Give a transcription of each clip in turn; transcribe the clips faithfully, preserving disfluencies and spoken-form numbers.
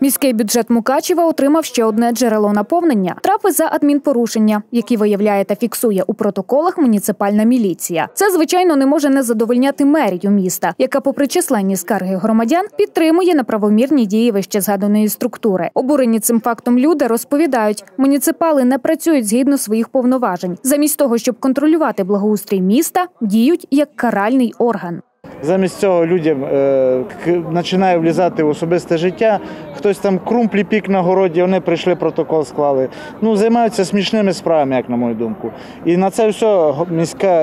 Міський бюджет Мукачева отримав ще одне джерело наповнення – штрафи за адмінпорушення, які виявляє та фіксує у протоколах муніципальна міліція. Це, звичайно, не може не задовольняти мерію міста, яка, попри численні скарги громадян, підтримує неправомірні дії вищезгаданої структури. Обурені цим фактом люди розповідають, муніципали не працюють згідно своїх повноважень. Замість того, щоб контролювати благоустрій міста, діють як каральний орган. Замість цього людям починає влізати в особисте життя. Хтось там крумплі пік на городі, вони прийшли, протокол склали. Ну, займаються смішними справами, як на мою думку. І на це все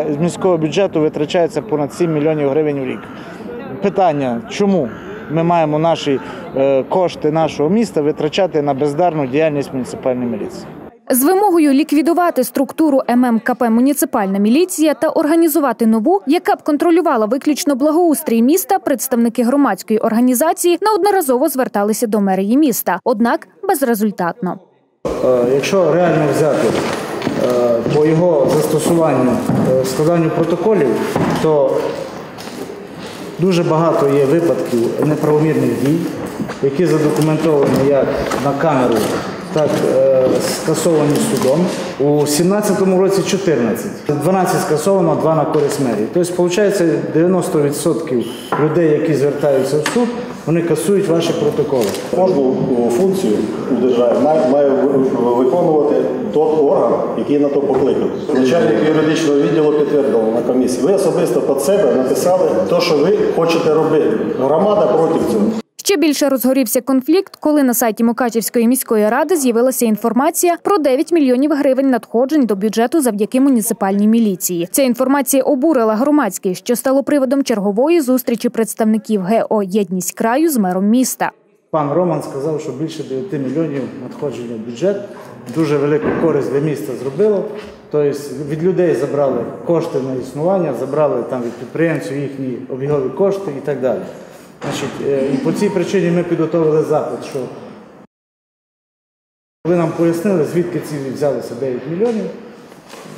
з міського бюджету витрачається понад сім мільйонів гривень в рік. Питання, чому ми маємо наші кошти нашого міста витрачати на бездарну діяльність муніципальної міліції? З вимогою ліквідувати структуру ем ем ка пе «Муніципальна міліція» та організувати нову, яка б контролювала виключно благоустрій міста, представники громадської організації неодноразово зверталися до мерії міста, однак безрезультатно. Якщо реально взяти по його застосуванню, складанню протоколів, то дуже багато є випадків неправомірних дій, які задокументовані як на камеру, так скасовані судом. У дві тисячі сімнадцятому році чотирнадцять. дванадцять скасовано, два на користь мерії. Тобто, виходить, дев'яносто відсотків людей, які звертаються в суд, вони касують ваші протоколи. Кожну функцію у державі має виконувати той орган, який на то покликав. Начальник юридичного відділу підтвердило на комісії. Ви особисто під себе написали те, що ви хочете робити. Громада проти цього. Ще більше розгорівся конфлікт, коли на сайті Мукачевської міської ради з'явилася інформація про дев'ять мільйонів гривень надходжень до бюджету завдяки муніципальній міліції. Ця інформація обурила громадськість, що стало приводом чергової зустрічі представників ге о «Єдність краю» з мером міста. Пан Роман сказав, що більше дев'ять мільйонів надходжень до бюджету. Дуже велику користь для міста зробило. Тобто від людей забрали кошти на існування, забрали там від підприємців їхні обігові кошти і так далі. І по цій причині ми підготовили запит, що ви нам пояснили, звідки ці взялися дев'ять мільйонів,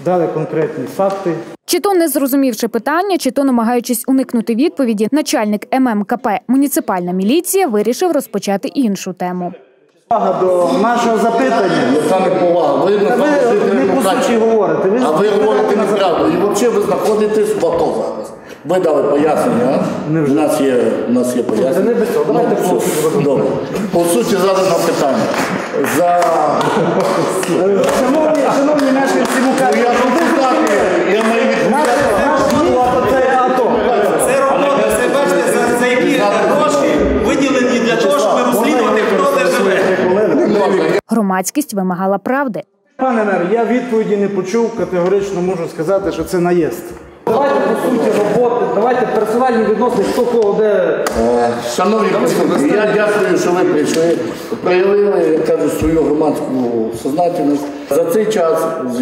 дали конкретні факти. Чи то не зрозумівши питання, чи то намагаючись уникнути відповіді, начальник ем ем ка пе «Муніципальна міліція» вирішив розпочати іншу тему. Увага до нашого запитання. Це не повага. Ви не по суті говорите. А ви говорите неправду. І взагалі ви знаходитесь в АТО зараз. Ви дали пояснення, у нас є пояснення. По суті, задано питання. Шановні наші всі мукачеві, я буду знати, я маю відповідати. Це робота, це бачите, за які гроші виділені для того, щоб розслідувати, хто де живе. Громадськість вимагала правди. Пане мер, я відповіді не почув, категорично можу сказати, що це наїзд. Давайте, по суті, роботи, давайте персональні відносини, хто кого, де... Шановні колеги, я дякую, що ви прийшли, проявили, як кажуть, свою громадську сознательність. За цей час, з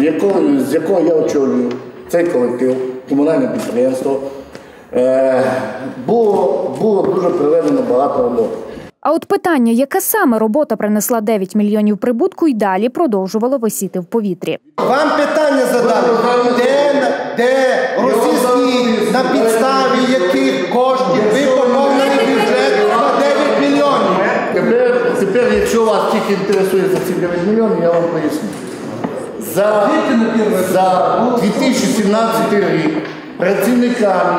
якого я очолюю цей колектив, комунальне підприємство, було дуже приведено багато роботи. А от питання, яка саме робота принесла дев'ять мільйонів прибутку, і далі продовжувало висіти в повітрі. Вам питання задали, де російські, на підставі яких коштів ви поповнили бюджет на дев'ять мільйонів. Тепер, якщо вас тільки інтересує за ці дев'ять мільйонів, я вам поясню. За дві тисячі сімнадцятий рік працівниками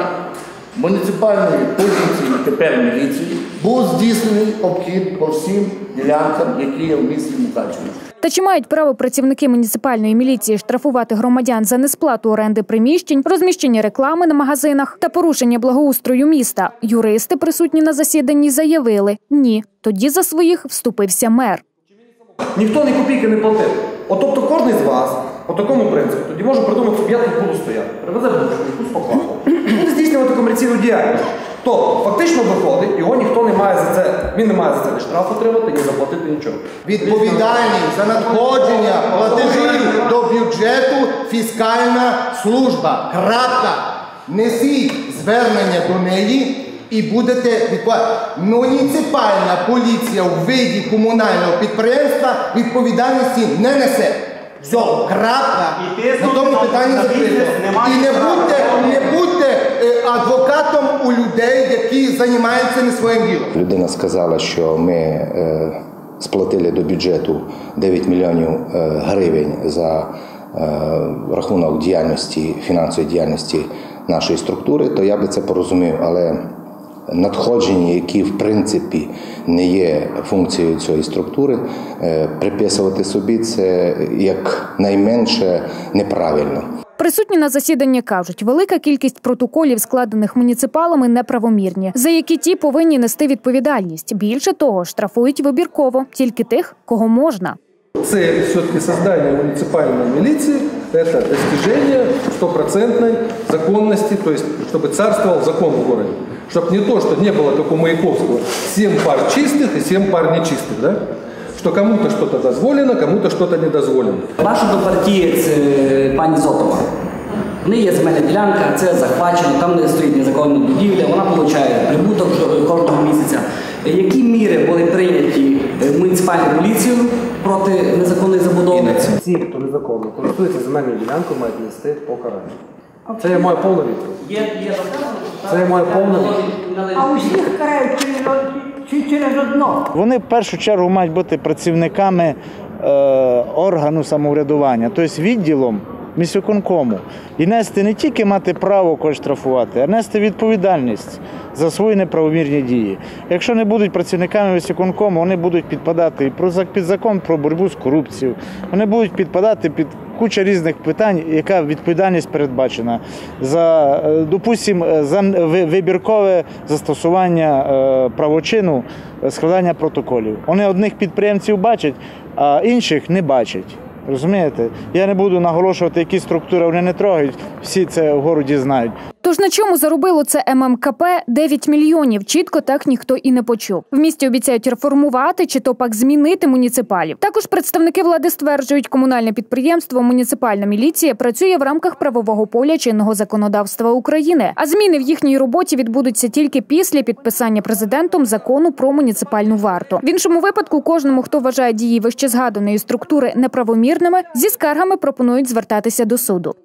муніципальної поліції, тепер міліції, був здійснений обхід по всім ділянкам, які є в місті Мукачеві. Та чи мають право працівники муніципальної міліції штрафувати громадян за несплату оренди приміщень, розміщення реклами на магазинах та порушення благоустрою міста? Юристи, присутні на засіданні, заявили – ні. Тоді за своїх вступився мер. Ніхто ні копійки не платив. От тобто кожен з вас по такому принципу тоді може придумати, щоб я тут буду стояти, привезе душу, якусь покласти, і здійснювати комерційну діяльність. Тобто, фактично виходить, його ніхто не має за це, він не має за це ні штраф отримати, ні заплатити нічого. Відповідальність за надходження платежів до бюджету фіскальна служба. Крапка. Несіть звернення до неї і будете відповідати. Муніципальна поліція у виді комунального підприємства відповідальності не несе. Все, крапка. На тому питання закрито. І не будьте, не будьте адвокатом у людей, які займаються не своїм ділом. Людина сказала, що ми сплатили до бюджету дев'ять мільйонів гривень за рахунок діяльності, фінансової діяльності нашої структури, то я би це порозумів, але надходження, які в принципі не є функцією цієї структури, приписувати собі це якнайменше неправильно. Присутні на засіданні кажуть, велика кількість протоколів, складених муніципалами, неправомірні, за які ті повинні нести відповідальність. Більше того, штрафують вибірково, тільки тих, кого можна. Це все-таки створення муніципальної міліції, це досягнення стопроцентної законності, тобто, щоб царствував закон в місті. Чтобы не то, что не было, как у Маяковского, семь пар чистых и семь пар нечистых, да? Что кому-то что-то дозволено, кому-то что-то не дозволено. Ваша допартієць пані Зотова, в неї є земельна ділянка, це захвачено, там не стоїть незаконна будівля, вона отримує прибуток кожного місяця. Які міри були прийняті муніципальною міліцією проти незаконної забудови? Ці, хто незаконно користується земельною ділянкою, мають нести покарання. Це є моя повна відповідь. Це є моя повна відповідь. А усіх карають через одно. Вони в першу чергу мають бути працівниками органу самоврядування, тобто відділом міськвиконкому. І нести не тільки мати право когось штрафувати, а нести відповідальність за свої неправомірні дії. Якщо не будуть працівниками міськвиконкому, вони будуть підпадати під закон про боротьбу з корупцією, вони будуть підпадати під куча різних питань, яка відповідальність передбачена за, допустимо, за вибіркове застосування правочину, складання протоколів. Вони одних підприємців бачать, а інших не бачать. Розумієте? Я не буду наголошувати, які структури вони не трогають, всі це в городі знають. Тож на чому заробило це ММКП дев'ять мільйонів, чітко так ніхто і не почув. В місті обіцяють реформувати чи то пак змінити муніципалів. Також представники влади стверджують, комунальне підприємство «Муніципальна міліція» працює в рамках правового поля чинного законодавства України. А зміни в їхній роботі відбудуться тільки після підписання президентом закону про муніципальну варту. В іншому випадку кожному, хто вважає дії вищезгаданої структури неправомірними, зі скаргами пропонують звертатися до суду.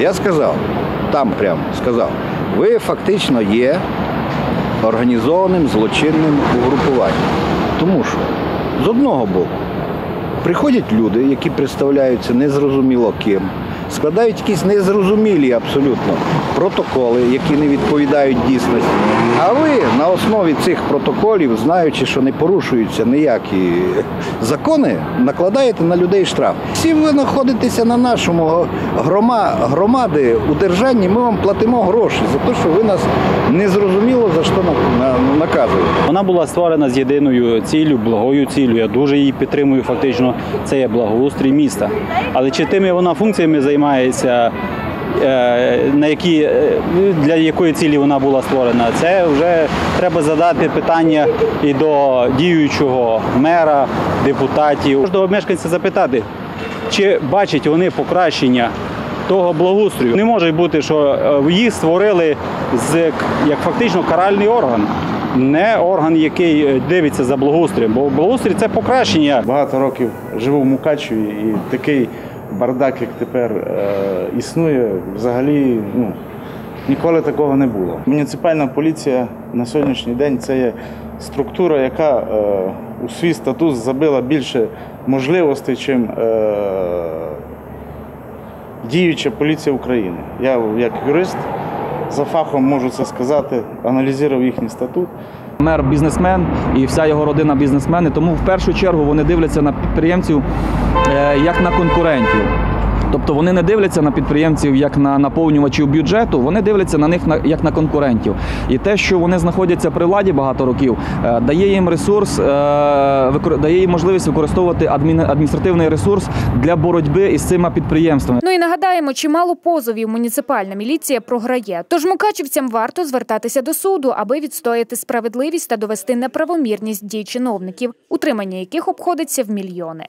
Я сказав. Там прямо сказав, ви фактично є організованим злочинним угрупуванням. Тому що, з одного боку, приходять люди, які представляються незрозуміло ким, складають якісь незрозумілі абсолютно протоколи, які не відповідають дійсності. А ви на основі цих протоколів, знаючи, що не порушуються ніякі закони, накладаєте на людей штраф. Всі ви знаходитеся на нашому громаді у державі, ми вам платимо гроші за те, що ви нас незрозуміло за що наказуєте. Вона була створена з єдиною ціллю, благою ціллю. Я дуже її підтримую фактично. Це є благоустрій міста. Але чи тими вона функціями займається, на які, для якої цілі вона була створена, це вже треба задати питання і до діючого мера, депутатів. Кожного мешканця запитати, чи бачать вони покращення того благоустрою. Не може бути, що їх створили з, як фактично каральний орган, не орган, який дивиться за благоустроєм, бо благоустрій – це покращення. Багато років живу в Мукачеві і такий бардак, як тепер е, існує, взагалі ну, ніколи такого не було. Муніципальна поліція на сьогоднішній день – це є структура, яка е, у свій статус забила більше можливостей, чим е, діюча поліція України. Я як юрист за фахом можу це сказати, аналізував їхній статут. Мер – бізнесмен і вся його родина – бізнесмени, тому в першу чергу вони дивляться на підприємців як на конкурентів. Тобто вони не дивляться на підприємців як на наповнювачів бюджету, вони дивляться на них як на конкурентів. І те, що вони знаходяться при владі багато років, дає їм ресурс, дає їм можливість використовувати адміністративний ресурс для боротьби із цими підприємствами. Ну і нагадаємо, чимало позовів муніципальна міліція програє. Тож мукачівцям варто звертатися до суду, аби відстояти справедливість та довести неправомірність дій чиновників, утримання яких обходиться в мільйони.